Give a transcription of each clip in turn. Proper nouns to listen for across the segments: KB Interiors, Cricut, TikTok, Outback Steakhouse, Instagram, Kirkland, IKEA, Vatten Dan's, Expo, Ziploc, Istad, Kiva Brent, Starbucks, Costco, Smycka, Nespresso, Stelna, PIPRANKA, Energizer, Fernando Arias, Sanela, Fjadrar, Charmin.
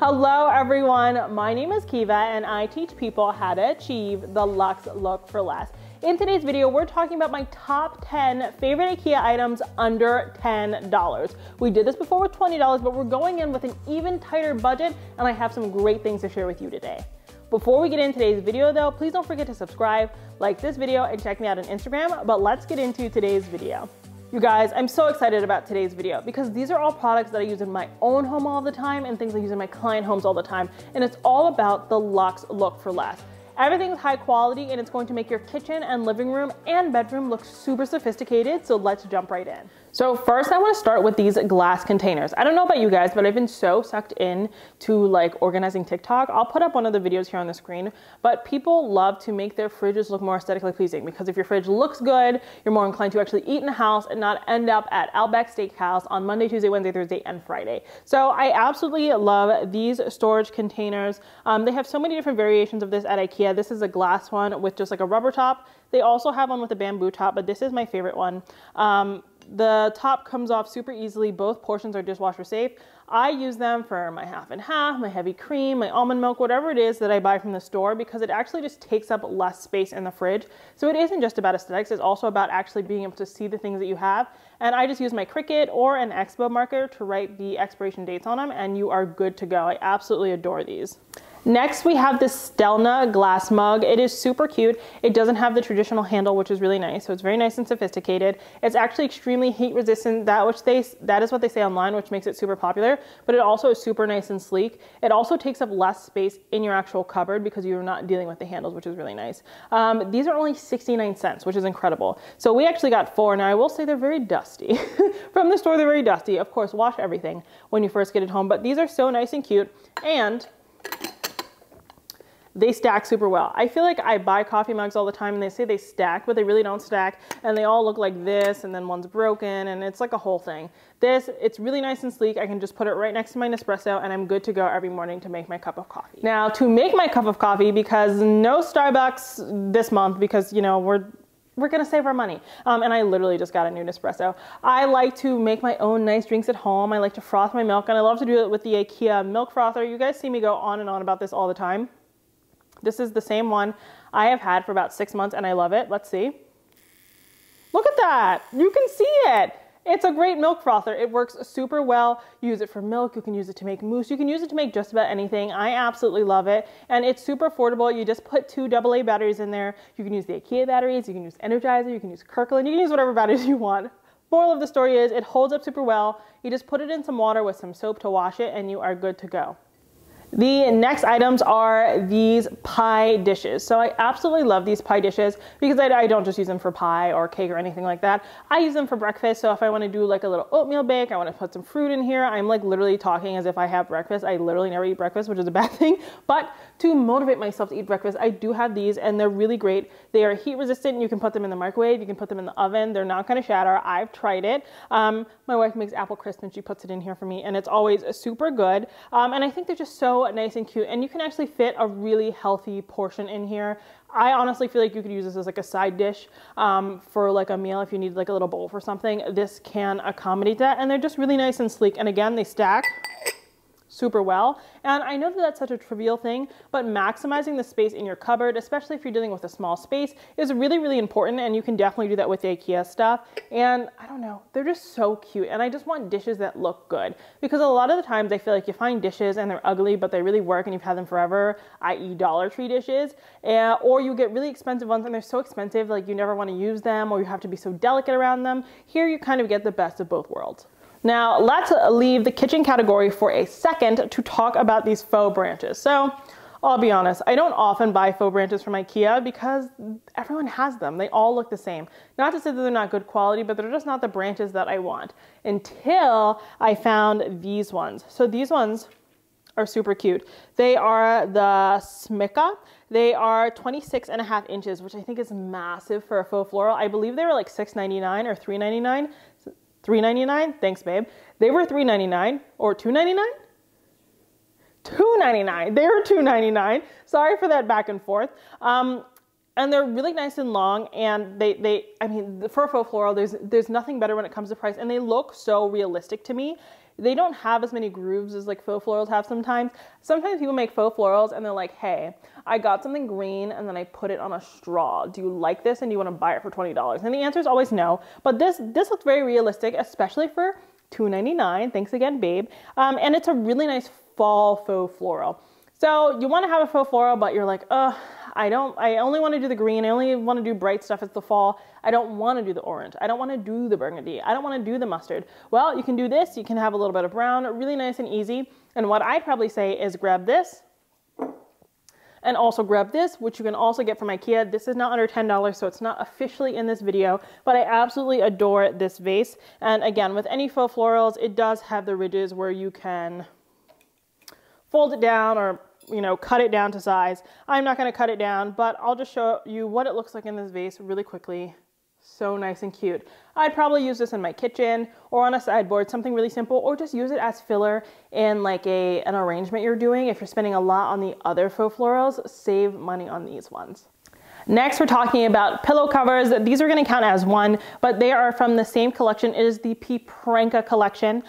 Hello everyone, my name is Kiva and I teach people how to achieve the luxe look for less. In today's video, we're talking about my top 10 favorite IKEA items under $10. We did this before with $20, but we're going in with an even tighter budget and I have some great things to share with you today. Before we get into today's video though, please don't forget to subscribe, like this video, and check me out on Instagram, but let's get into today's video. You guys, I'm so excited about today's video because these are all products that I use in my own home all the time and things I use in my client homes all the time, and it's all about the luxe look for less. Everything's high quality and it's going to make your kitchen and living room and bedroom look super sophisticated, so let's jump right in. So first I want to start with these glass containers. I don't know about you guys, but I've been so sucked in to like organizing TikTok. I'll put up one of the videos here on the screen, but people love to make their fridges look more aesthetically pleasing because if your fridge looks good, you're more inclined to actually eat in the house and not end up at Outback Steakhouse on Monday, Tuesday, Wednesday, Thursday, and Friday. So I absolutely love these storage containers. They have so many different variations of this at IKEA. This is a glass one with just like a rubber top. They also have one with a bamboo top, but this is my favorite one. The top comes off super easily. Both portions are dishwasher safe. I use them for my half and half, my heavy cream, my almond milk, whatever it is that I buy from the store because it actually just takes up less space in the fridge. So it isn't just about aesthetics, it's also about actually being able to see the things that you have. And I just use my Cricut or an Expo marker to write the expiration dates on them and you are good to go. I absolutely adore these. Next, we have this Stelna glass mug. It is super cute. It doesn't have the traditional handle, which is really nice. So it's very nice and sophisticated. It's actually extremely heat resistant, that is what they say online, which makes it super popular, but it also is super nice and sleek. It also takes up less space in your actual cupboard because you're not dealing with the handles, which is really nice. These are only 69 cents, which is incredible. So we actually got four. Now I will say they're very dusty. From the store, they're very dusty. Of course, wash everything when you first get it home, but these are so nice and cute. And they stack super well. I feel like I buy coffee mugs all the time and they say they stack, but they really don't stack. And they all look like this and then one's broken and it's like a whole thing. This, it's really nice and sleek. I can just put it right next to my Nespresso and I'm good to go every morning to make my cup of coffee. Now to make my cup of coffee, because no Starbucks this month because you know, we're gonna save our money. And I literally just got a new Nespresso. I like to make my own nice drinks at home. I like to froth my milk and I love to do it with the IKEA milk frother. You guys see me go on and on about this all the time. This is the same one I have had for about 6 months and I love it. Let's see. Look at that. You can see it. It's a great milk frother. It works super well. You use it for milk. You can use it to make mousse. You can use it to make just about anything. I absolutely love it. And it's super affordable. You just put two AA batteries in there. You can use the IKEA batteries. You can use Energizer. You can use Kirkland. You can use whatever batteries you want. Moral of the story is it holds up super well. You just put it in some water with some soap to wash it and you are good to go. The next items are these pie dishes. So I absolutely love these pie dishes because I don't just use them for pie or cake or anything like that. I use them for breakfast. So if I want to do like a little oatmeal bake, I want to put some fruit in here. I'm like literally talking as if I have breakfast. I literally never eat breakfast, which is a bad thing. But to motivate myself to eat breakfast, I do have these and they're really great. They are heat resistant. You can put them in the microwave. You can put them in the oven. They're not going to shatter. I've tried it. My wife makes apple crisp and she puts it in here for me and it's always super good. And I think they're just so nice and cute and you can actually fit a really healthy portion in here. I honestly feel like you could use this as like a side dish for like a meal if you need like a little bowl for something. This can accommodate that and they're just really nice and sleek and again they stack super well. And I know that that's such a trivial thing, but maximizing the space in your cupboard, especially if you're dealing with a small space, is really, really important. And you can definitely do that with the IKEA stuff. And I don't know, they're just so cute. And I just want dishes that look good because a lot of the times I feel like you find dishes and they're ugly, but they really work and you've had them forever, i.e. Dollar Tree dishes, or you get really expensive ones and they're so expensive, like you never want to use them or you have to be so delicate around them. Here you kind of get the best of both worlds. Now let's leave the kitchen category for a second to talk about these faux branches. So I'll be honest, I don't often buy faux branches from IKEA because everyone has them. They all look the same. Not to say that they're not good quality, but they're just not the branches that I want until I found these ones. So these ones are super cute. They are the Smycka. They are 26.5 inches, which I think is massive for a faux floral. I believe they were like $6.99 or $3.99. $3.99? Thanks, babe. They were $3.99 or $2.99? $2.99. They were $2.99. Sorry for that back and forth. And they're really nice and long, and they I mean, for faux floral, there's nothing better when it comes to price, and they look so realistic to me. They don't have as many grooves as like faux florals have sometimes. Sometimes people make faux florals and they're like, hey, I got something green and then I put it on a straw. Do you like this and do you want to buy it for $20? And the answer is always no. But this looks very realistic, especially for $2.99. Thanks again, babe. And it's a really nice fall faux floral. So you want to have a faux floral, but you're like, ugh, I only want to do the green. I only want to do bright stuff. It's the fall. I don't want to do the orange. I don't want to do the burgundy. I don't want to do the mustard. Well, you can do this. You can have a little bit of brown, really nice and easy. And what I'd probably say is grab this and also grab this, which you can also get from IKEA. This is not under $10, so it's not officially in this video, but I absolutely adore this vase. And again, with any faux florals, it does have the ridges where you can fold it down or, you know, cut it down to size. I'm not going to cut it down, but I'll just show you what it looks like in this vase really quickly. So nice and cute. I'd probably use this in my kitchen or on a sideboard, something really simple, or just use it as filler in like an arrangement you're doing. If you're spending a lot on the other faux florals, save money on these ones. Next, we're talking about pillow covers. These are going to count as one, but they are from the same collection. It is the PIPRANKA collection.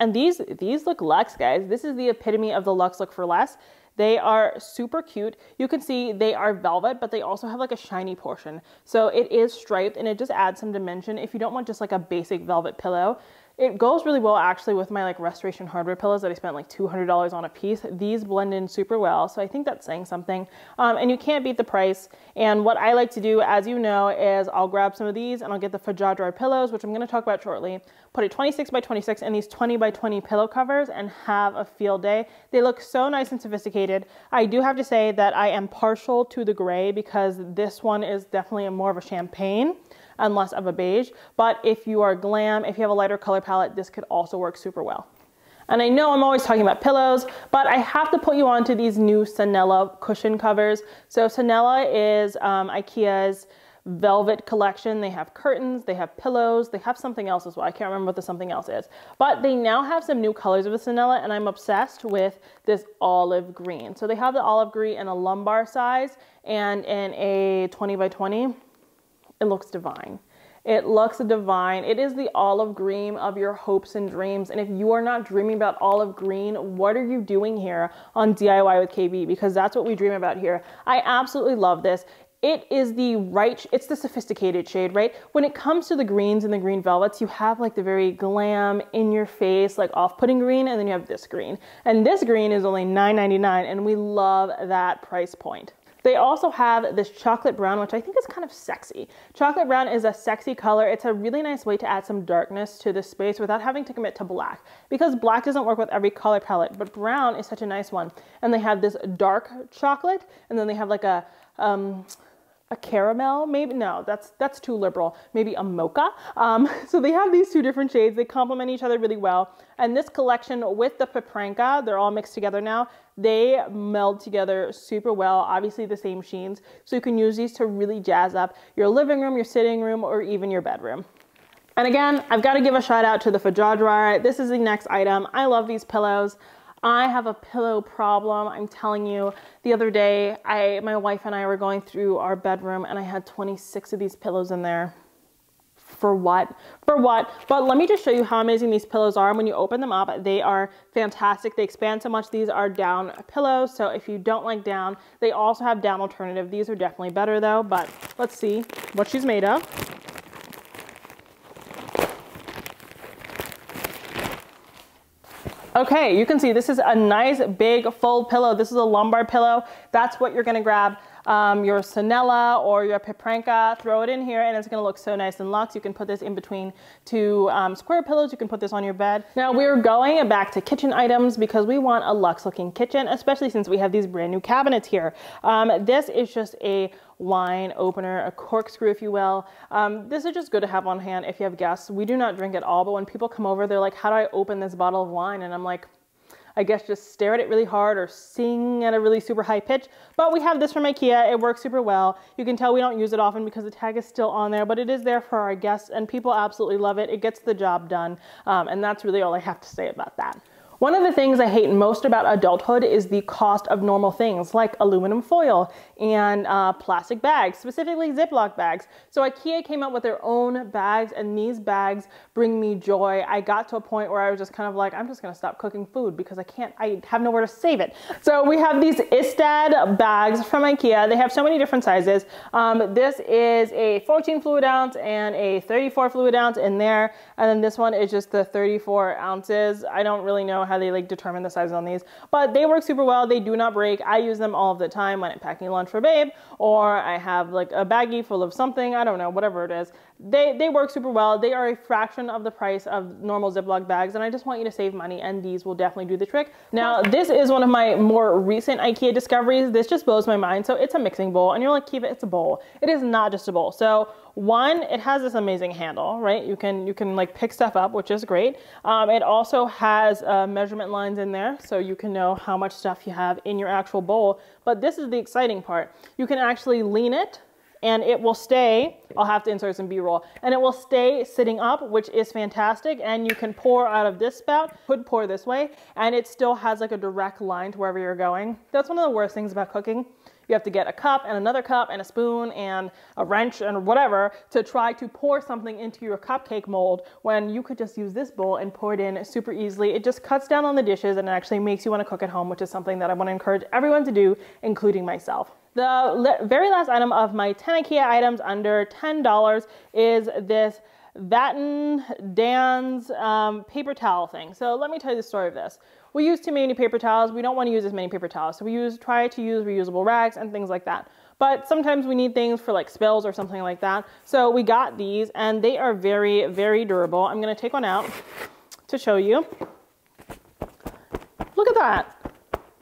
And these look luxe, guys. This is the epitome of the luxe look for less. They are super cute. You can see they are velvet, but they also have like a shiny portion. So it is striped and it just adds some dimension if you don't want just like a basic velvet pillow. It goes really well actually with my like Restoration Hardware pillows that I spent like $200 on a piece. These blend in super well. So I think that's saying something. And you can't beat the price. And what I like to do, as you know, is I'll grab some of these and I'll get the Fjadrar pillows, which I'm going to talk about shortly. Put a 26 by 26 in these 20 by 20 pillow covers and have a field day. They look so nice and sophisticated. I do have to say that I am partial to the gray because this one is definitely more of a champagne and less of a beige. But if you are glam, if you have a lighter color palette, this could also work super well. And I know I'm always talking about pillows, but I have to put you onto these new Sanela cushion covers. So Sanela is IKEA's velvet collection. They have curtains, they have pillows, they have something else as well. I can't remember what the something else is, but they now have some new colors of the Sanela, and I'm obsessed with this olive green. So they have the olive green in a lumbar size and in a 20 by 20. It looks divine. It looks divine. It is the olive green of your hopes and dreams. And if you are not dreaming about olive green, what are you doing here on DIY with KB? Because that's what we dream about here. I absolutely love this. It is the right, it's the sophisticated shade, right? When it comes to the greens and the green velvets, you have like the very glam, in your face, like off-putting green, and then you have this green. And this green is only $9.99, and we love that price point. They also have this chocolate brown, which I think is kind of sexy. Chocolate brown is a sexy color. It's a really nice way to add some darkness to the space without having to commit to black, because black doesn't work with every color palette, but brown is such a nice one. And they have this dark chocolate, and then they have like a caramel, maybe? No, that's too liberal. Maybe a mocha. So they have these two different shades. They complement each other really well. And this collection with the PIPRANKA, they're all mixed together now. They meld together super well, obviously the same sheens. So you can use these to really jazz up your living room, your sitting room, or even your bedroom. And again, I've got to give a shout out to the Fjadrar. This is the next item. I love these pillows. I have a pillow problem, I'm telling you. The other day, my wife and I were going through our bedroom and I had 26 of these pillows in there. For what? For what? But let me just show you how amazing these pillows are. When you open them up, they are fantastic. They expand so much. These are down pillows, so if you don't like down, they also have down alternative. These are definitely better though, but let's see what she's made of. Okay, you can see this is a nice big full pillow. This is a lumbar pillow. That's what you're gonna grab. Your Sanela or your PIPRANKA, throw it in here and it's going to look so nice and luxe. You can put this in between two square pillows. You can put this on your bed. Now we're going back to kitchen items because we want a luxe looking kitchen, especially since we have these brand new cabinets here. This is just a wine opener, a corkscrew, if you will. This is just good to have on hand if you have guests. We do not drink at all, but when people come over, they're like, how do I open this bottle of wine? And I'm like, I guess just stare at it really hard or sing at a really super high pitch. But we have this from IKEA. It works super well. You can tell we don't use it often because the tag is still on there, but it is there for our guests and people absolutely love it. It gets the job done. And that's really all I have to say about that. One of the things I hate most about adulthood is the cost of normal things like aluminum foil and plastic bags, specifically Ziploc bags. So IKEA came out with their own bags, and these bags bring me joy. I got to a point where I was just kind of like, I'm just gonna stop cooking food because I have nowhere to save it. So we have these Istad bags from IKEA. They have so many different sizes. This is a 14 fluid ounce and a 34 fluid ounce in there. And then this one is just the 34 ounces. I don't really know how they like determine the size on these, but they work super well. They do not break. I use them all of the time when I'm packing lunch for Babe, or I have like a baggie full of something, I don't know, whatever it is. They work super well. They are a fraction of the price of normal Ziploc bags, and I just want you to save money, and these will definitely do the trick. Now, this is one of my more recent IKEA discoveries. This just blows my mind. So it's a mixing bowl, and you're like, Kiva, it's a bowl. It is not just a bowl. So one, it has this amazing handle, right? You can like pick stuff up, which is great. It also has measurement lines in there, so you can know how much stuff you have in your actual bowl. But this is the exciting part. You can actually lean it, and it will stay, I'll have to insert some B-roll, and it will stay sitting up, which is fantastic. And you can pour out of this spout, could pour this way, and it still has like a direct line to wherever you're going. That's one of the worst things about cooking. You have to get a cup and another cup and a spoon and a wrench and whatever to try to pour something into your cupcake mold when you could just use this bowl and pour it in super easily. It just cuts down on the dishes, and it actually makes you want to cook at home, which is something that I want to encourage everyone to do, including myself. The very last item of my 10 IKEA items under $10 is this Vatten Dan's paper towel thing. So let me tell you the story of this. We use too many paper towels. We don't want to use as many paper towels. So we try to use reusable rags and things like that. But sometimes we need things for like spills or something like that. So we got these, and they are very, very durable. I'm going to take one out to show you. Look at that.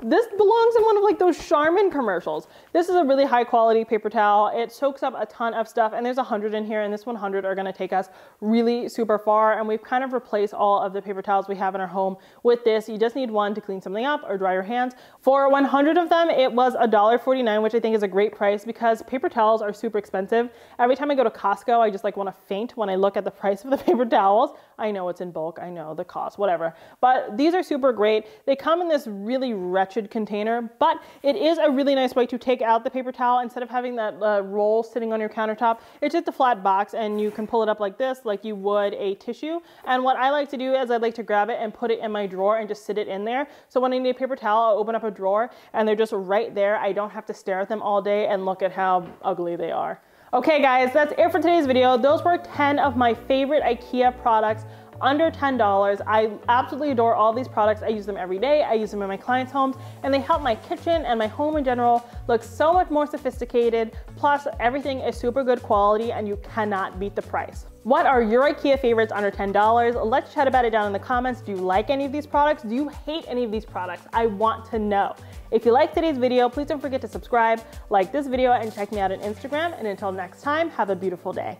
This belongs in one of like those Charmin commercials. This is a really high quality paper towel. It soaks up a ton of stuff, and there's 100 in here, and this 100 are gonna take us really super far. And we've kind of replaced all of the paper towels we have in our home with this. You just need one to clean something up or dry your hands. For 100 of them, it was $1.49, which I think is a great price because paper towels are super expensive. Every time I go to Costco, I just like wanna faint when I look at the price of the paper towels. I know it's in bulk, I know the cost, whatever. But these are super great. They come in this really wretched container, but it is a really nice way to take out the paper towel instead of having that roll sitting on your countertop. It's just a flat box, and you can pull it up like this, like you would a tissue. And what I like to do is I like to grab it and put it in my drawer and just sit it in there. So when I need a paper towel, I'll open up a drawer and they're just right there. I don't have to stare at them all day and look at how ugly they are. Okay guys, that's it for today's video. Those were 10 of my favorite IKEA products under $10. I absolutely adore all these products. I use them every day. I use them in my clients' homes, and they help my kitchen and my home in general look so much more sophisticated. Plus, everything is super good quality, and you cannot beat the price. What are your IKEA favorites under $10? Let's chat about it down in the comments. Do you like any of these products? Do you hate any of these products? I want to know. If you liked today's video, please don't forget to subscribe, like this video, and check me out on Instagram. And until next time, have a beautiful day.